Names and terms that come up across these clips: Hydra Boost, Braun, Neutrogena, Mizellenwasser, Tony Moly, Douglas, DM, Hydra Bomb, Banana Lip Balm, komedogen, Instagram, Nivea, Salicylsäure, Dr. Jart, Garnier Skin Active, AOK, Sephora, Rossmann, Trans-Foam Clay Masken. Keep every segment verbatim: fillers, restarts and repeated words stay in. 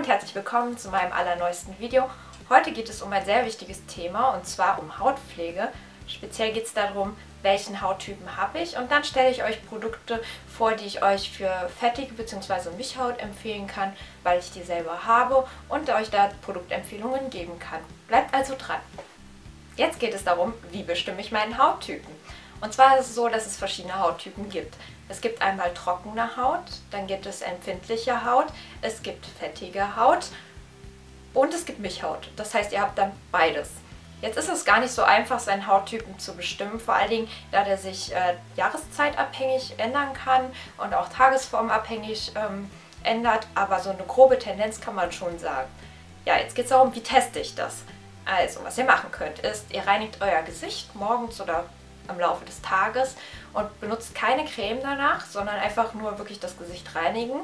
Hallo und herzlich willkommen zu meinem allerneuesten Video. Heute geht es um ein sehr wichtiges Thema und zwar um Hautpflege. Speziell geht es darum, welchen Hauttypen habe ich, und dann stelle ich euch Produkte vor, die ich euch für fettige bzw. Mischhaut empfehlen kann, weil ich die selber habe und euch da Produktempfehlungen geben kann. Bleibt also dran. Jetzt geht es darum, wie bestimme ich meinen Hauttypen. Und zwar ist es so, dass es verschiedene Hauttypen gibt. Es gibt einmal trockene Haut, dann gibt es empfindliche Haut, es gibt fettige Haut und es gibt Mischhaut. Das heißt, ihr habt dann beides. Jetzt ist es gar nicht so einfach, seinen Hauttypen zu bestimmen, vor allen Dingen, da der sich äh, jahreszeitabhängig ändern kann und auch tagesformabhängig ähm, ändert. Aber so eine grobe Tendenz kann man schon sagen. Ja, jetzt geht es darum, wie teste ich das? Also, was ihr machen könnt, ist, ihr reinigt euer Gesicht morgens oder im Laufe des Tages und benutzt keine Creme danach, sondern einfach nur wirklich das Gesicht reinigen,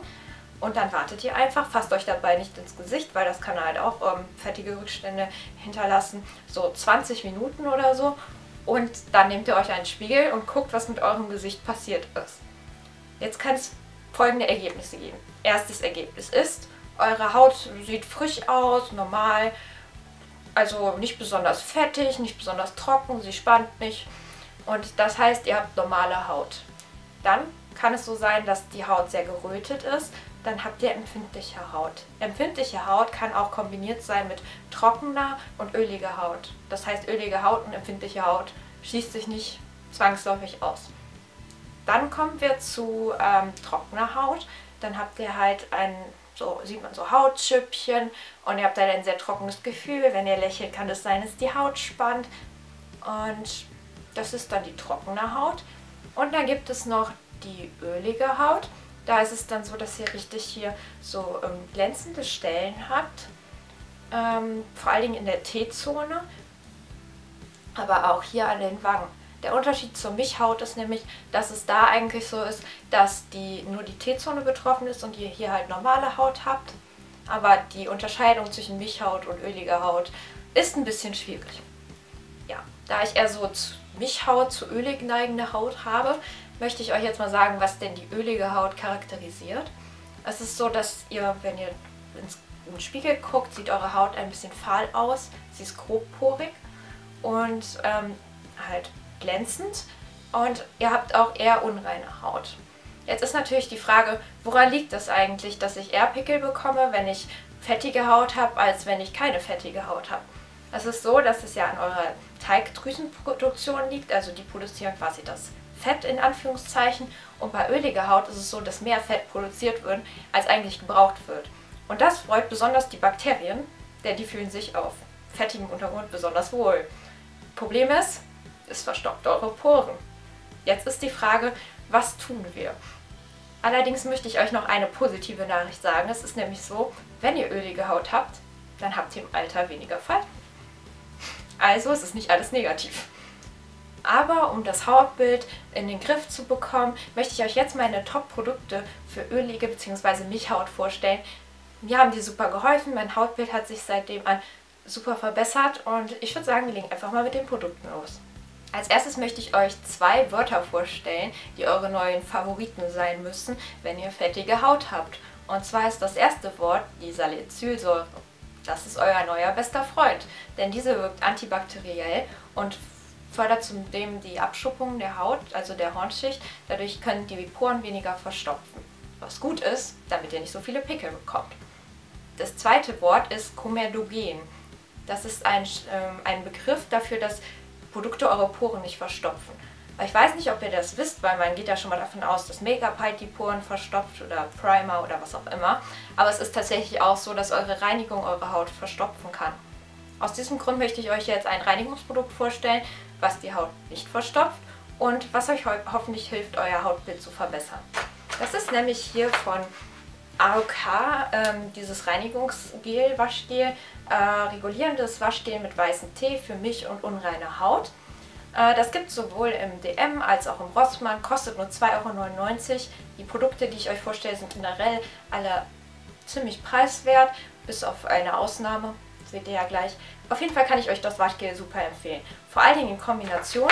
und dann wartet ihr einfach, fasst euch dabei nicht ins Gesicht, weil das kann halt auch ähm, fettige Rückstände hinterlassen, so zwanzig Minuten oder so, und dann nehmt ihr euch einen Spiegel und guckt, was mit eurem Gesicht passiert ist. Jetzt kann es folgende Ergebnisse geben. Erstes Ergebnis ist, eure Haut sieht frisch aus, normal, also nicht besonders fettig, nicht besonders trocken, sie spannt nicht. Und das heißt, ihr habt normale Haut. Dann kann es so sein, dass die Haut sehr gerötet ist. Dann habt ihr empfindliche Haut. Empfindliche Haut kann auch kombiniert sein mit trockener und öliger Haut. Das heißt, ölige Haut und empfindliche Haut schließt sich nicht zwangsläufig aus. Dann kommen wir zu ähm, trockener Haut. Dann habt ihr halt ein, so sieht man so Hautschüppchen, und ihr habt dann ein sehr trockenes Gefühl. Wenn ihr lächelt, kann es sein, dass die Haut spannt. Und das ist dann die trockene Haut. Und dann gibt es noch die ölige Haut. Da ist es dann so, dass ihr richtig hier so ähm, glänzende Stellen habt. Ähm, vor allen Dingen in der T-Zone, aber auch hier an den Wangen. Der Unterschied zur Mischhaut ist nämlich, dass es da eigentlich so ist, dass die, nur die T-Zone betroffen ist und ihr hier halt normale Haut habt. Aber die Unterscheidung zwischen Mischhaut und öliger Haut ist ein bisschen schwierig. Ja, da ich eher so zu Mischhaut, zu ölig neigende Haut habe, möchte ich euch jetzt mal sagen, was denn die ölige Haut charakterisiert. Es ist so, dass ihr, wenn ihr ins, in den Spiegel guckt, sieht eure Haut ein bisschen fahl aus. Sie ist grobporig und ähm, halt glänzend, und ihr habt auch eher unreine Haut. Jetzt ist natürlich die Frage, woran liegt das eigentlich, dass ich eher Pickel bekomme, wenn ich fettige Haut habe, als wenn ich keine fettige Haut habe. Es ist so, dass es ja an eurer Teigdrüsenproduktion liegt, also die produzieren quasi das Fett in Anführungszeichen, und bei öliger Haut ist es so, dass mehr Fett produziert wird, als eigentlich gebraucht wird. Und das freut besonders die Bakterien, denn die fühlen sich auf fettigem Untergrund besonders wohl. Problem ist, es verstopft eure Poren. Jetzt ist die Frage, was tun wir? Allerdings möchte ich euch noch eine positive Nachricht sagen. Es ist nämlich so, wenn ihr ölige Haut habt, dann habt ihr im Alter weniger Falten. Also es ist nicht alles negativ. Aber um das Hautbild in den Griff zu bekommen, möchte ich euch jetzt meine Top-Produkte für ölige bzw. Mischhaut vorstellen. Mir haben die super geholfen, mein Hautbild hat sich seitdem an super verbessert, und ich würde sagen, wir legen einfach mal mit den Produkten los. Als erstes möchte ich euch zwei Wörter vorstellen, die eure neuen Favoriten sein müssen, wenn ihr fettige Haut habt. Und zwar ist das erste Wort die Salicylsäure. Das ist euer neuer bester Freund, denn diese wirkt antibakteriell und fördert zudem die Abschuppung der Haut, also der Hornschicht. Dadurch können die Poren weniger verstopfen, was gut ist, damit ihr nicht so viele Pickel bekommt. Das zweite Wort ist komedogen. Das ist ein, ähm, ein Begriff dafür, dass Produkte eure Poren nicht verstopfen. Ich weiß nicht, ob ihr das wisst, weil man geht ja schon mal davon aus, dass Make-up halt die Poren verstopft oder Primer oder was auch immer. Aber es ist tatsächlich auch so, dass eure Reinigung eure Haut verstopfen kann. Aus diesem Grund möchte ich euch jetzt ein Reinigungsprodukt vorstellen, was die Haut nicht verstopft und was euch ho hoffentlich hilft, euer Hautbild zu verbessern. Das ist nämlich hier von A O K, ähm, dieses Reinigungsgel, Waschgel, äh, regulierendes Waschgel mit weißem Tee für Misch- und unreine Haut. Das gibt es sowohl im D M als auch im Rossmann, kostet nur zwei Euro neunundneunzig. Die Produkte, die ich euch vorstelle, sind generell alle ziemlich preiswert, bis auf eine Ausnahme, seht ihr ja gleich. Auf jeden Fall kann ich euch das Waschgel super empfehlen. Vor allen Dingen in Kombination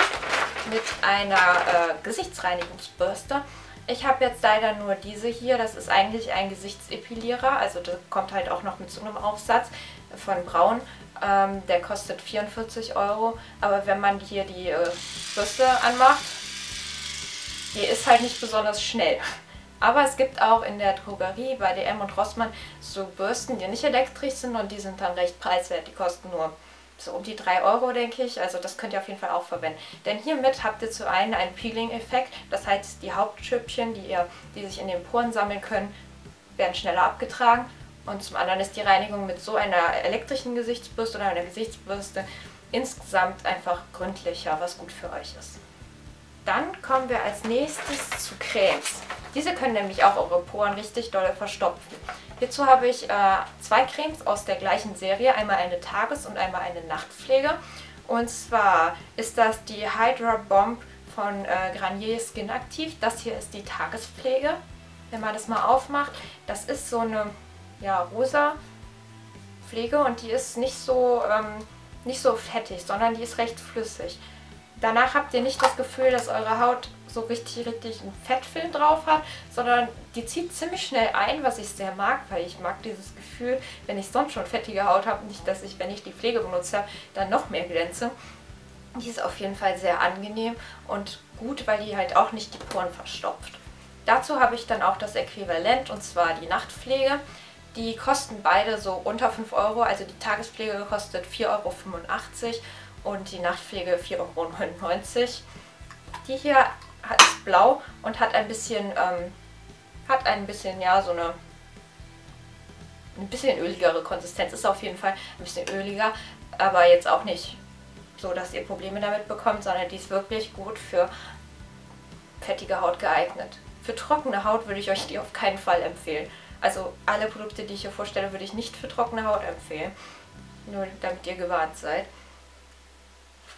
mit einer äh, Gesichtsreinigungsbürste, Ich habe jetzt leider nur diese hier. Das ist eigentlich ein Gesichtsepilierer. Also das kommt halt auch noch mit so einem Aufsatz von Braun. Ähm, der kostet vierundvierzig Euro. Aber wenn man hier die äh, Bürste anmacht, die ist halt nicht besonders schnell. Aber es gibt auch in der Drogerie bei D M und Rossmann so Bürsten, die nicht elektrisch sind, und die sind dann recht preiswert. Die kosten nur so um die drei Euro, denke ich. Also das könnt ihr auf jeden Fall auch verwenden. Denn hiermit habt ihr zu einem einen Peeling-Effekt. Das heißt, die Hauptschüppchen, die, ihr, die sich in den Poren sammeln können, werden schneller abgetragen. Und zum anderen ist die Reinigung mit so einer elektrischen Gesichtsbürste oder einer Gesichtsbürste insgesamt einfach gründlicher, was gut für euch ist. Dann kommen wir als nächstes zu Cremes. Diese können nämlich auch eure Poren richtig doll verstopfen. Hierzu habe ich äh, zwei Cremes aus der gleichen Serie, einmal eine Tages- und einmal eine Nachtpflege. Und zwar ist das die Hydra Bomb von äh, Garnier Skin Active. Das hier ist die Tagespflege, wenn man das mal aufmacht. Das ist so eine ja, rosa Pflege und die ist nicht so, ähm, nicht so fettig, sondern die ist recht flüssig. Danach habt ihr nicht das Gefühl, dass eure Haut so richtig, richtig einen Fettfilm drauf hat, sondern die zieht ziemlich schnell ein, was ich sehr mag, weil ich mag dieses Gefühl, wenn ich sonst schon fettige Haut habe, nicht, dass ich, wenn ich die Pflege benutzt habe, dann noch mehr glänze. Die ist auf jeden Fall sehr angenehm und gut, weil die halt auch nicht die Poren verstopft. Dazu habe ich dann auch das Äquivalent, und zwar die Nachtpflege. Die kosten beide so unter fünf Euro, also die Tagespflege kostet vier Euro fünfundachtzig und die Nachtpflege vier Euro neunundneunzig. Die hier ist blau und hat ein bisschen, ähm, hat ein bisschen, ja, so eine, ein bisschen öligere Konsistenz. Ist auf jeden Fall ein bisschen öliger, aber jetzt auch nicht so, dass ihr Probleme damit bekommt, sondern die ist wirklich gut für fettige Haut geeignet. Für trockene Haut würde ich euch die auf keinen Fall empfehlen. Also alle Produkte, die ich hier vorstelle, würde ich nicht für trockene Haut empfehlen. Nur damit ihr gewarnt seid.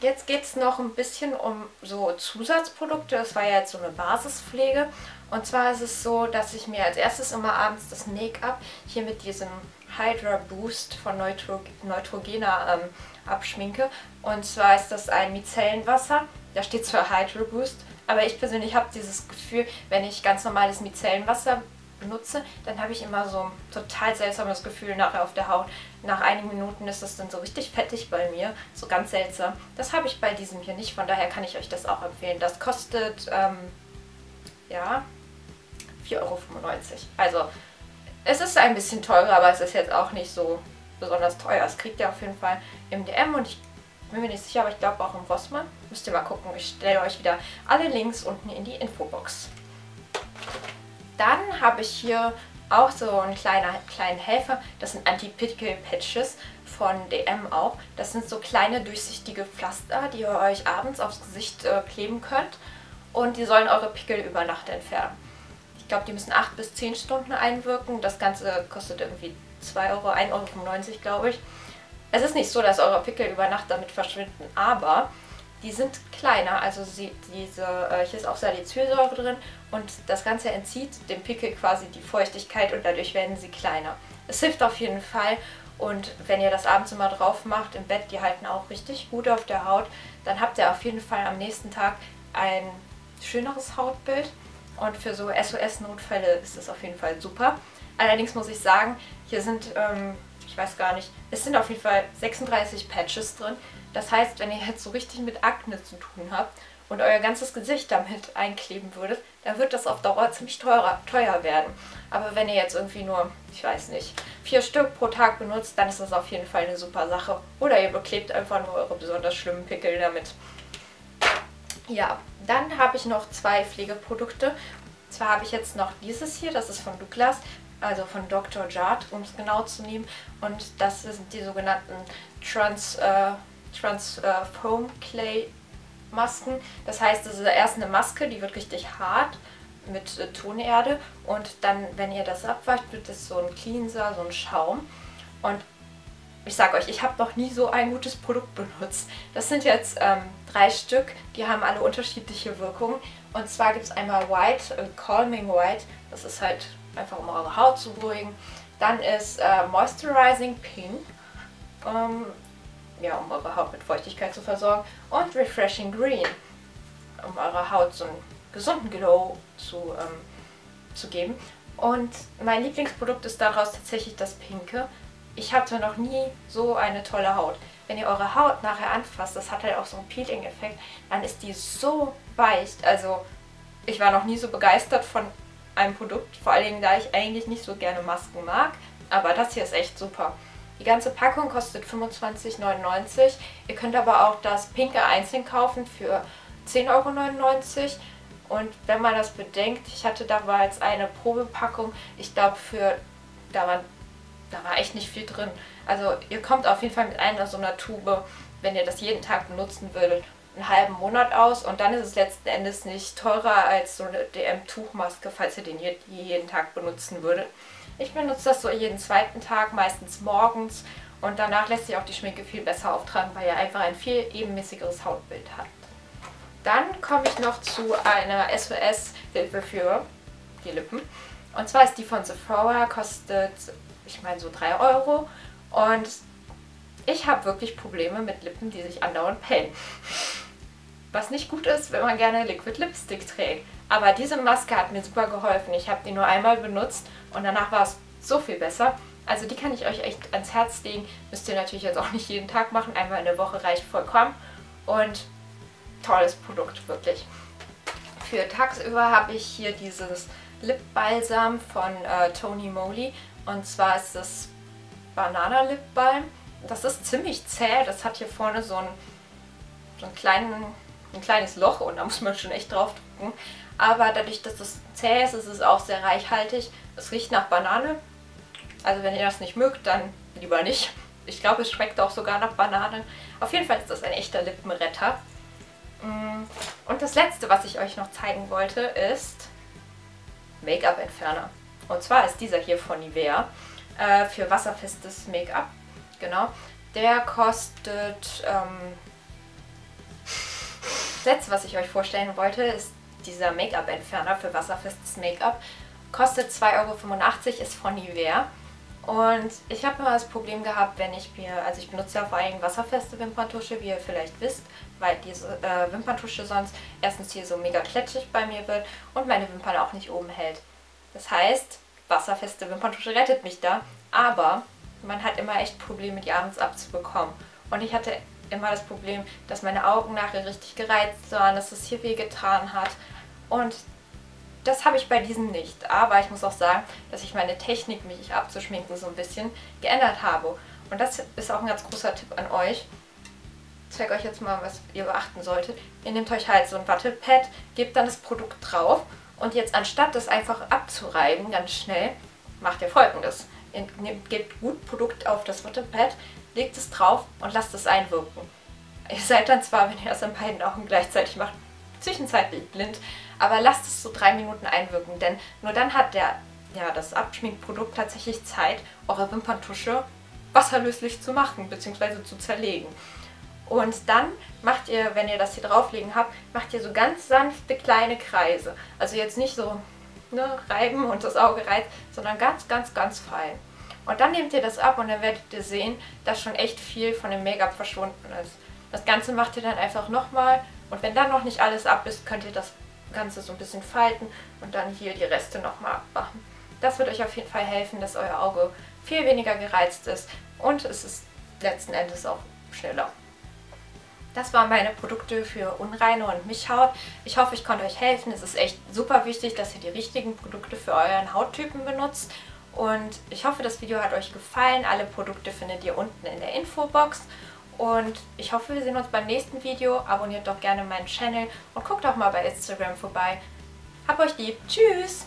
Jetzt geht es noch ein bisschen um so Zusatzprodukte. Das war ja jetzt so eine Basispflege. Und zwar ist es so, dass ich mir als erstes immer abends das Make-up hier mit diesem Hydra Boost von Neutro Neutrogena ähm, abschminke. Und zwar ist das ein Mizellenwasser. Da steht zwar Hydra Boost, aber ich persönlich habe dieses Gefühl, wenn ich ganz normales Mizellenwasser benutze, dann habe ich immer so ein total seltsames Gefühl nachher auf der Haut. Nach einigen Minuten ist das dann so richtig fettig bei mir, so ganz seltsam. Das habe ich bei diesem hier nicht, von daher kann ich euch das auch empfehlen. Das kostet, ähm, ja, vier Euro fünfundneunzig. Also, es ist ein bisschen teurer, aber es ist jetzt auch nicht so besonders teuer. Das kriegt ihr auf jeden Fall im D M und ich bin mir nicht sicher, aber ich glaube auch im Rossmann. Müsst ihr mal gucken, ich stelle euch wieder alle Links unten in die Infobox. Dann habe ich hier auch so einen kleinen, kleinen Helfer. Das sind Anti-Pickel-Patches von D M auch. Das sind so kleine durchsichtige Pflaster, die ihr euch abends aufs Gesicht äh, kleben könnt. Und die sollen eure Pickel über Nacht entfernen. Ich glaube, die müssen acht bis zehn Stunden einwirken. Das Ganze kostet irgendwie zwei Euro, ein Euro fünfundneunzig, glaube ich. Es ist nicht so, dass eure Pickel über Nacht damit verschwinden, aber die sind kleiner, also sie, diese, äh, hier ist auch Salicylsäure drin und das Ganze entzieht dem Pickel quasi die Feuchtigkeit und dadurch werden sie kleiner. Es hilft auf jeden Fall und wenn ihr das abends immer drauf macht im Bett, die halten auch richtig gut auf der Haut, dann habt ihr auf jeden Fall am nächsten Tag ein schöneres Hautbild und für so S O S-Notfälle ist es auf jeden Fall super. Allerdings muss ich sagen, hier sind, ähm, ich weiß gar nicht, es sind auf jeden Fall sechsunddreißig Patches drin. Das heißt, wenn ihr jetzt so richtig mit Akne zu tun habt und euer ganzes Gesicht damit einkleben würdet, dann wird das auf Dauer ziemlich teurer, teuer werden. Aber wenn ihr jetzt irgendwie nur, ich weiß nicht, vier Stück pro Tag benutzt, dann ist das auf jeden Fall eine super Sache. Oder ihr beklebt einfach nur eure besonders schlimmen Pickel damit. Ja, dann habe ich noch zwei Pflegeprodukte. Und zwar habe ich jetzt noch dieses hier, das ist von Douglas, also von Doktor Jart, um es genau zu nehmen. Und das sind die sogenannten Trans... Äh, Trans-Foam Clay Masken. Das heißt, das ist erst eine Maske, die wird richtig hart mit äh, Tonerde und dann, wenn ihr das abweicht, wird das so ein Cleanser, so ein Schaum. Und ich sag euch, ich habe noch nie so ein gutes Produkt benutzt. Das sind jetzt ähm, drei Stück, die haben alle unterschiedliche Wirkungen. Und zwar gibt es einmal White, äh, Calming White, das ist halt einfach, um eure Haut zu beruhigen. Dann ist äh, Moisturizing Pink, ähm, ja, um eure Haut mit Feuchtigkeit zu versorgen, und Refreshing Green, um eure Haut so einen gesunden Glow zu, ähm, zu geben. Und mein Lieblingsprodukt ist daraus tatsächlich das Pinke. Ich hatte noch nie so eine tolle Haut. Wenn ihr eure Haut nachher anfasst, das hat halt auch so einen Peeling-Effekt, dann ist die so weich. Also ich war noch nie so begeistert von einem Produkt, vor allen Dingen, da ich eigentlich nicht so gerne Masken mag. Aber das hier ist echt super. Die ganze Packung kostet fünfundzwanzig neunundneunzig. Ihr könnt aber auch das Pinke einzeln kaufen für zehn neunundneunzig Euro. Und wenn man das bedenkt, ich hatte damals eine Probepackung, ich glaube für, da war, da war echt nicht viel drin. Also ihr kommt auf jeden Fall mit einer so einer Tube, wenn ihr das jeden Tag benutzen würdet, einen halben Monat aus. Und dann ist es letzten Endes nicht teurer als so eine D M-Tuchmaske, falls ihr den jeden Tag benutzen würdet. Ich benutze das so jeden zweiten Tag, meistens morgens. Und danach lässt sich auch die Schminke viel besser auftragen, weil ihr einfach ein viel ebenmäßigeres Hautbild habt. Dann komme ich noch zu einer S O S-Hilfe für die Lippen. Und zwar ist die von Sephora, kostet, ich meine, so drei Euro. Und ich habe wirklich Probleme mit Lippen, die sich andauernd pellen. Was nicht gut ist, wenn man gerne Liquid Lipstick trägt. Aber diese Maske hat mir super geholfen. Ich habe die nur einmal benutzt und danach war es so viel besser. Also die kann ich euch echt ans Herz legen. Müsst ihr natürlich jetzt auch nicht jeden Tag machen. Einmal in der Woche reicht vollkommen. Und tolles Produkt, wirklich. Für tagsüber habe ich hier dieses Lipbalsam von äh, Tony Moly. Und zwar ist das Banana Lip Balm. Das ist ziemlich zäh. Das hat hier vorne so ein, so einen kleinen, ein kleines Loch und da muss man schon echt drauf drücken. Aber dadurch, dass das zäh ist, ist es auch sehr reichhaltig. Es riecht nach Banane. Also wenn ihr das nicht mögt, dann lieber nicht. Ich glaube, es schmeckt auch sogar nach Banane. Auf jeden Fall ist das ein echter Lippenretter. Und das letzte, was ich euch noch zeigen wollte, ist Make-up-Entferner. Und zwar ist dieser hier von Nivea äh, für wasserfestes Make-up. Genau. Der kostet... Ähm, das letzte, was ich euch vorstellen wollte, ist dieser Make-up-Entferner für wasserfestes Make-up. Kostet zwei Euro fünfundachtzig, ist von Nivea. Und ich habe immer das Problem gehabt, wenn ich mir, also ich benutze ja vor allem wasserfeste Wimperntusche, wie ihr vielleicht wisst, weil diese äh, Wimperntusche sonst erstens hier so mega kletschig bei mir wird und meine Wimpern auch nicht oben hält. Das heißt, wasserfeste Wimperntusche rettet mich da, aber man hat immer echt Probleme, die abends abzubekommen. Und ich hatte immer das Problem, dass meine Augen nachher richtig gereizt waren, dass es hier weh getan hat und das habe ich bei diesem nicht, aber ich muss auch sagen, dass ich meine Technik, mich abzuschminken, so ein bisschen geändert habe. Und das ist auch ein ganz großer Tipp an euch. Ich zeige euch jetzt mal, was ihr beachten solltet. Ihr nehmt euch halt so ein Wattepad, gebt dann das Produkt drauf und jetzt anstatt das einfach abzureiben, ganz schnell, macht ihr Folgendes. Ihr nehmt, gebt gut Produkt auf das Wattepad, legt es drauf und lasst es einwirken. Ihr seid dann zwar, wenn ihr das in beiden Augen gleichzeitig macht, zwischenzeitlich blind, aber lasst es so drei Minuten einwirken, denn nur dann hat der, ja, das Abschminkprodukt tatsächlich Zeit, eure Wimperntusche wasserlöslich zu machen bzw. zu zerlegen. Und dann macht ihr, wenn ihr das hier drauflegen habt, macht ihr so ganz sanfte kleine Kreise. Also jetzt nicht so ne, reiben und das Auge reizt, sondern ganz, ganz, ganz fein. Und dann nehmt ihr das ab und dann werdet ihr sehen, dass schon echt viel von dem Make-up verschwunden ist. Das Ganze macht ihr dann einfach nochmal und wenn dann noch nicht alles ab ist, könnt ihr das Ganze so ein bisschen falten und dann hier die Reste nochmal abmachen. Das wird euch auf jeden Fall helfen, dass euer Auge viel weniger gereizt ist und es ist letzten Endes auch schneller. Das waren meine Produkte für unreine und Mischhaut. Ich hoffe, ich konnte euch helfen. Es ist echt super wichtig, dass ihr die richtigen Produkte für euren Hauttypen benutzt. Und ich hoffe, das Video hat euch gefallen. Alle Produkte findet ihr unten in der Infobox. Und ich hoffe, wir sehen uns beim nächsten Video. Abonniert doch gerne meinen Channel und guckt auch mal bei Instagram vorbei. Hab euch lieb. Tschüss!